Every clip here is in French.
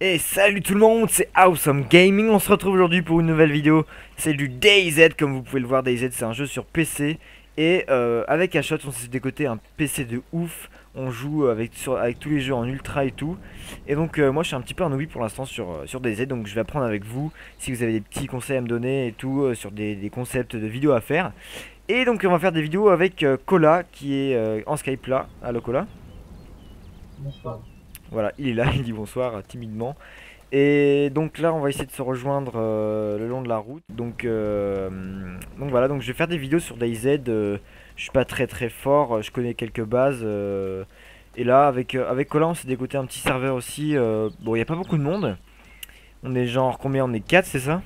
Et salut tout le monde, c'est Awesome Gaming, on se retrouve aujourd'hui pour une nouvelle vidéo. C'est du DayZ, comme vous pouvez le voir. DayZ, c'est un jeu sur PC. Et avec Ashot, on s'est décoté un PC de ouf. On joue avec tous les jeux en ultra et tout. Et donc moi je suis un petit peu un newbie pour l'instant sur DayZ. Donc je vais apprendre avec vous si vous avez des petits conseils à me donner et tout. Sur des concepts de vidéos à faire. Et donc on va faire des vidéos avec Kola qui est en Skype là. Allo Kola. Bonsoir. Voilà, il est là, il dit bonsoir timidement. Et donc là on va essayer de se rejoindre le long de la route. Donc voilà, donc je vais faire des vidéos sur DayZ. Je suis pas très fort, je connais quelques bases. Et là avec Colin on s'est dégoté un petit serveur aussi. Bon, il n'y a pas beaucoup de monde. On est genre combien? On est 4, c'est ça?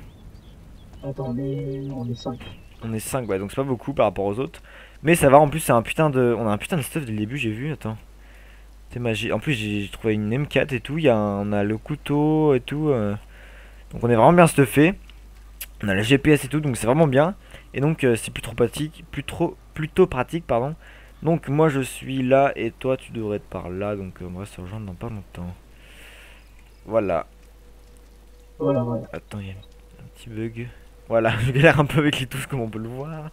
Attendez, on est 5. On est 5, ouais, donc c'est pas beaucoup par rapport aux autres. Mais ça va, en plus c'est un putain de... On a un putain de stuff dès le début, j'ai vu, attends. C'est magique. En plus j'ai trouvé une M4 et tout, on a le couteau et tout. Donc on est vraiment bien stuffé. On a le GPS et tout, donc c'est vraiment bien. Et donc c'est plutôt pratique, pardon. Donc moi je suis là et toi tu devrais être par là, donc on va se rejoindre dans pas longtemps. Voilà. Voilà. Attends, il y a un petit bug. Voilà, je galère un peu avec les touches comme on peut le voir.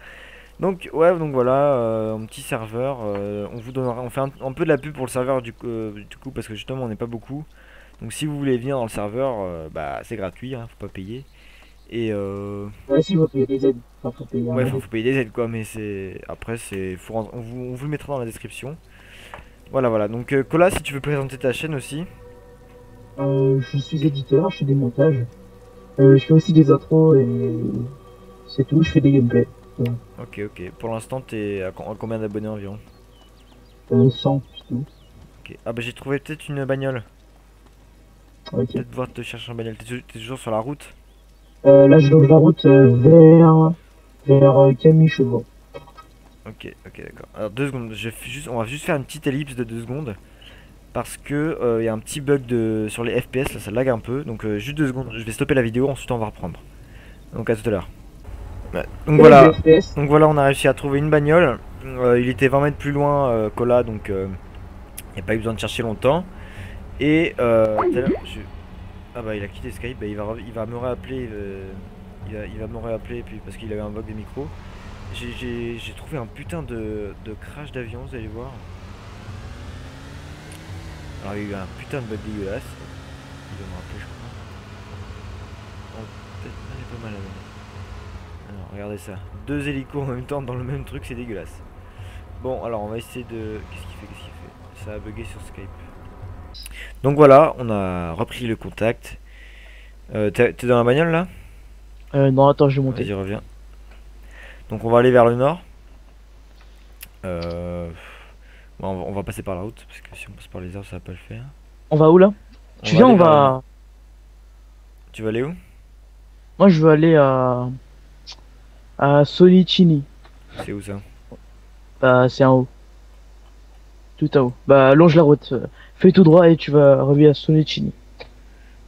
Donc ouais, donc voilà, un petit serveur. On vous donnera, on fait un peu de la pub pour le serveur du coup parce que justement on n'est pas beaucoup. Donc si vous voulez venir dans le serveur, bah c'est gratuit, hein, faut pas payer. Et ouais, si vous payez des aides, enfin, ouais, faut payer des aides quoi, mais c'est... Après c'est... On vous le mettra dans la description. Voilà, donc Kola, si tu veux présenter ta chaîne aussi. Je suis éditeur, je fais des montages. Je fais aussi des intros et... C'est tout, je fais des gameplays. Ouais. Ok, pour l'instant t'es à combien d'abonnés environ? 100, plutôt. Ok, ah bah j'ai trouvé peut-être une bagnole. Ok. Peut-être devoir te chercher une bagnole, t'es toujours sur la route? Là je longe la route vers Camille Chauveau. Ok, d'accord. Alors 2 secondes, on va juste faire une petite ellipse de 2 secondes. Parce que il y a un petit bug sur les FPS, là ça lag un peu. Donc juste 2 secondes, je vais stopper la vidéo, ensuite on va reprendre. Donc à tout à l'heure. Ouais. Donc voilà, on a réussi à trouver une bagnole. Il était 20 mètres plus loin, Kola, donc il n'y a pas eu besoin de chercher longtemps. Et ah bah il a quitté Skype, bah, il va me réappeler, il va me réappeler puis, parce qu'il avait un bug des micros. J'ai trouvé un putain de crash d'avion, vous allez voir. Alors il y a eu un putain de bug dégueulasse. Il va me rappeler je crois. Peut-être elle est pas mal à la... Alors regardez ça, 2 hélicos en même temps dans le même truc, c'est dégueulasse. Bon alors on va essayer de... Qu'est-ce qu'il fait? Ça a bugué sur Skype. Donc voilà, on a repris le contact. T'es dans la bagnole là? Non, attends, je vais monter. Vas-y, reviens. Donc on va aller vers le nord. Bon, on va passer par la route parce que si on passe par les arbres, ça va pas le faire. On va où là? Tu viens, on va. Tu vas aller où? Moi, je veux aller à Solicini. C'est où ça? Bah, c'est en haut. Tout à haut. Bah, longe la route. Fais tout droit et tu vas revenir à Solnichniy.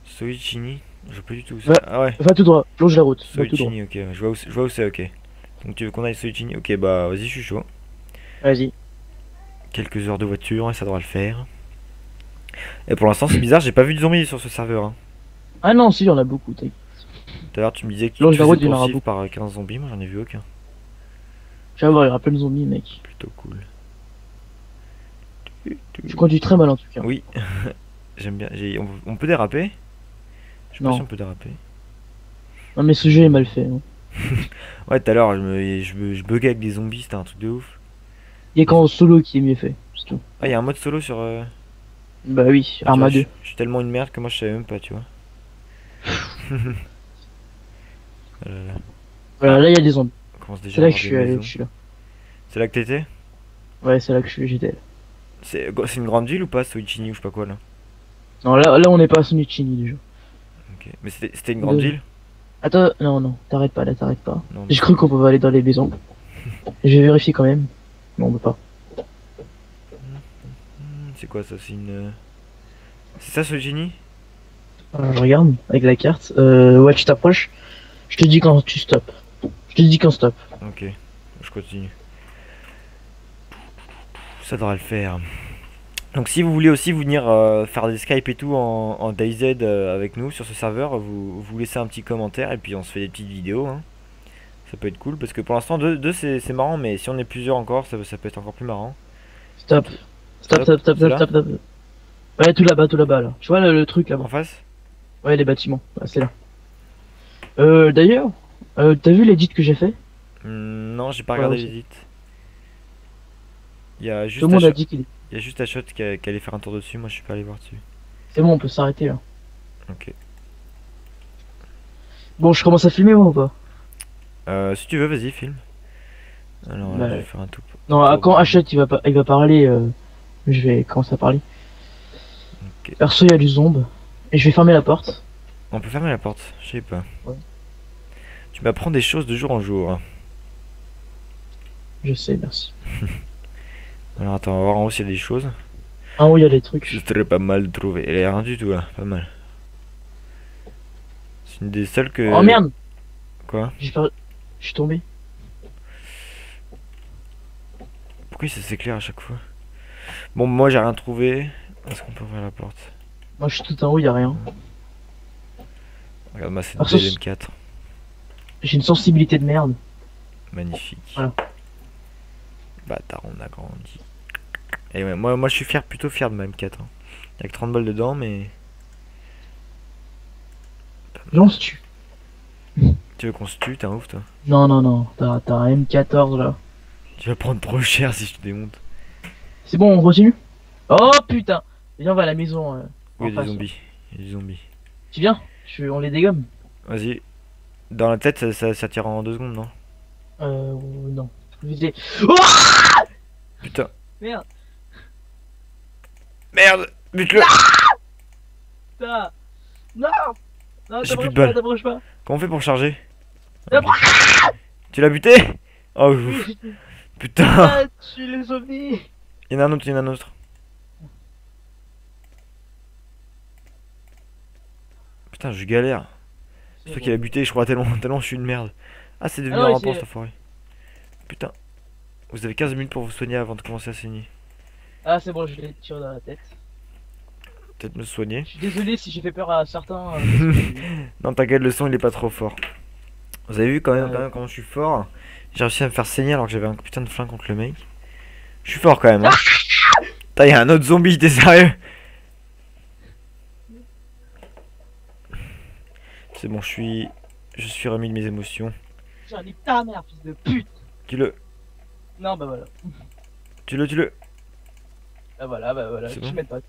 Solnichniy? Je vois plus du tout où ça. Ah ouais. Va tout droit, longe la route. Solnichniy, ok. Je vois où c'est, ok. Donc tu veux qu'on aille à Solnichniy? Ok, bah vas-y, je suis chaud. Vas-y. Quelques heures de voiture, ça devra le faire. Et pour l'instant, c'est bizarre, j'ai pas vu de zombies sur ce serveur. Hein. Ah non, si, il y en a beaucoup, t'as vu. Tout à l'heure, tu me disais que longe la route, il y en a par 15 zombies, moi j'en ai vu aucun. Je vais voir, il y aura plein de zombies, mec. Plutôt cool. Tu conduis très mal en tout cas. Oui, j'aime bien. On peut déraper? Je sais pas si on peut déraper. Non mais ce jeu est mal fait. Hein. Ouais, tout à l'heure je buguais avec des zombies, c'était un truc de ouf. Il y a qu'en solo qui est mieux fait, c'est tout. Ah, il y a un mode solo sur... Bah oui, ah, Arma 2. Je suis tellement une merde que moi je savais même pas, tu vois. Là il y a des zombies. C'est là que je suis là. C'est là que t'étais? Ouais, c'est là que j'étais. C'est une grande ville ou pas, Solnichniy ou je sais pas quoi là? Non, là on n'est pas à Solnichniy déjà. Ok, mais c'était une grande ville? Attends, non, t'arrêtes pas là, t'arrêtes pas. Mais... J'ai cru qu'on pouvait aller dans les maisons. J'ai vérifié quand même. Non, on peut pas. C'est quoi ça? C'est une... C'est ça Solnichniy? Je regarde avec la carte. Ouais, tu t'approches. Je te dis quand tu stops. Je te dis quand stop. Ok, je continue. Ça devrait le faire. Donc si vous voulez aussi venir faire des Skype et tout en DayZ avec nous sur ce serveur, vous laissez un petit commentaire et puis on se fait des petites vidéos. Hein. Ça peut être cool parce que pour l'instant deux c'est marrant, mais si on est plusieurs encore ça peut être encore plus marrant. Stop. Stop, stop, stop, stop, stop, stop. Ouais, tout là-bas là. Tu vois le truc là-bas. En face? Ouais, les bâtiments, ouais, c'est là. D'ailleurs, t'as vu l'édit que j'ai fait? Non, j'ai pas regardé l'édit. Il y a juste Ashot qui allait faire un tour dessus, moi je suis pas allé voir dessus. C'est bon, on peut s'arrêter là. Ok. Bon, je commence à filmer moi ou pas? Si tu veux, vas-y, filme. Alors là, je vais faire un tout. Non, quand Ashot il va parler, je vais commencer à parler. Okay. Perso, il y a du zombe. Et je vais fermer la porte. On peut fermer la porte, je sais pas. Ouais. Tu m'apprends des choses de jour en jour. Je sais, merci. Alors attends, on va voir en haut s'il y a des choses. En haut il y a des trucs. Je serais pas mal trouvé. Il y a rien du tout là, pas mal. C'est une des seules que... Oh merde! Quoi? Je suis tombé. Pourquoi ça s'éclaire à chaque fois? Bon, moi j'ai rien trouvé. Est-ce qu'on peut ouvrir la porte? Moi je suis tout en haut, il n'y a rien. Regarde-moi cette DM4. J'ai une sensibilité de merde. Magnifique. Voilà. Bâtard, on a grandi. Et ouais, moi je suis fier, plutôt fier de ma M4. Hein. Avec 30 balles dedans, mais... Lance-tu. Tu veux qu'on se tue? T'es un ouf toi. Non, non, non, t'as un M14 là. Tu vas prendre trop cher si je te démonte. C'est bon, on continue? Oh putain! Viens, on va à la maison. Oui, il y a des zombies. Il y a des zombies. Tu viens? On les dégomme. Vas-y. Dans la tête, ça tire en 2 secondes, non? Non. Oh putain. Merde. Merde. Bute-le. Putain. Non. Non, t'approche pas. Comment on fait pour charger? Tu l'as buté? Oh, ouf. Putain. Tu les zombies. Il y en a un autre, il y en a un autre. Putain, je galère. C'est toi qui l'a buté, je crois tellement je suis une merde. Ah, c'est devenu un rapport cette forêt. Putain. Vous avez 15 minutes pour vous soigner avant de commencer à saigner. Ah, c'est bon, je l'ai tiré dans la tête. Peut-être me soigner. Je suis désolé si j'ai fait peur à certains. Non, t'inquiète, le son il est pas trop fort. Vous avez vu quand même comment je suis fort. J'ai réussi à me faire saigner alors que j'avais un putain de flingue contre le mec. Je suis fort quand même. Hein. Putain, y'a un autre zombie, t'es sérieux? C'est bon, je suis remis de mes émotions. J'en ai ta mère, fils de pute. Tue-le. Non, bah voilà. Tue-le, tue-le. Bah voilà, tu m'aides pas.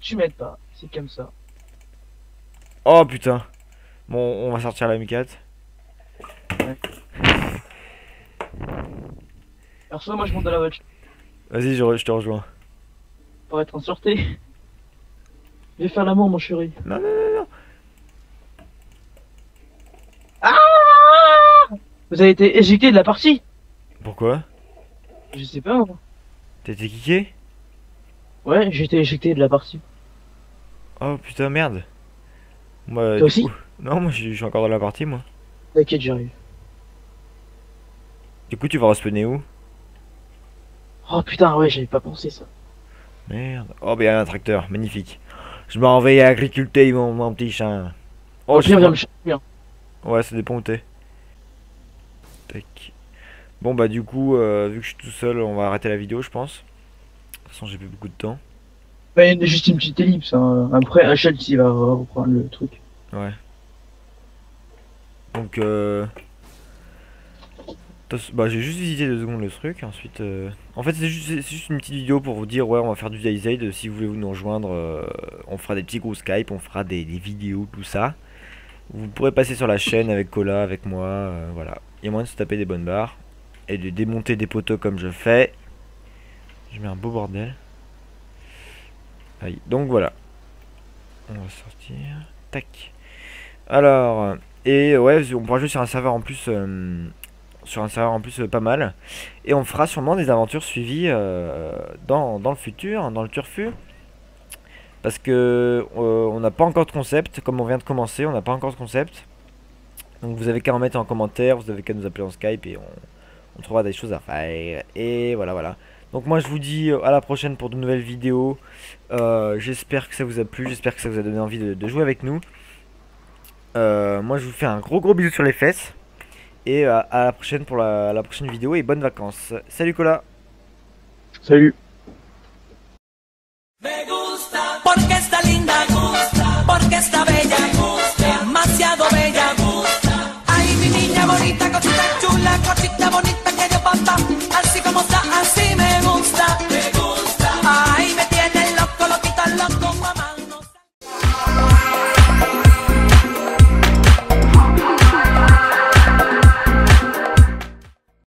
Tu m'aides pas, c'est comme ça. Oh putain. Bon, on va sortir la M4. Ouais. Alors soit moi je monte dans la voiture. Vas-y, je te rejoins. Pour être en sûreté. Je vais faire l'amour, mon chéri. Non, non, non, non. Ah, vous avez été éjecté de la partie. Pourquoi? Je sais pas. T'as été kické? Ouais, j'ai été éjecté de la partie. Oh putain, merde. Moi, toi aussi coup... Non, moi je suis encore dans la partie, moi. T'inquiète, j'arrive. Du coup, tu vas respawner où? Oh putain, ouais, j'avais pas pensé ça. Merde. Oh, bah y'a un tracteur, magnifique. Je m'en vais à agriculter mon petit chien. Oh, je viens. Ouais, ça dépend où t'es. Tac. Bon, bah, du coup, vu que je suis tout seul, on va arrêter la vidéo, je pense. De toute façon, j'ai plus beaucoup de temps. Bah, il y a juste une petite ellipse. Hein. Après, Ashot il va reprendre le truc. Ouais. Donc, bah, j'ai juste visité 2 secondes le truc. Ensuite, en fait, c'est juste une petite vidéo pour vous dire ouais, on va faire du DayZ. Si vous voulez nous rejoindre, on fera des petits gros Skype, on fera des vidéos, tout ça. Vous pourrez passer sur la chaîne avec Kola, avec moi. Voilà, il y a moyen de se taper des bonnes barres et de démonter des poteaux comme je fais. Je mets un beau bordel. Allez, donc voilà, on va sortir. Tac. Alors, et ouais, on pourra jouer sur un serveur en plus. Pas mal, et on fera sûrement des aventures suivies dans le futur, dans le turfu, parce que on n'a pas encore de concept, comme on vient de commencer, on n'a pas encore de concept. Donc vous avez qu'à en mettre en commentaire, vous avez qu'à nous appeler en Skype et on trouvera des choses à faire. Et voilà, voilà. Donc moi je vous dis à la prochaine pour de nouvelles vidéos. J'espère que ça vous a plu, j'espère que ça vous a donné envie de jouer avec nous. Moi je vous fais un gros bisou sur les fesses. Et à la prochaine vidéo et bonnes vacances. Salut Kola. Salut.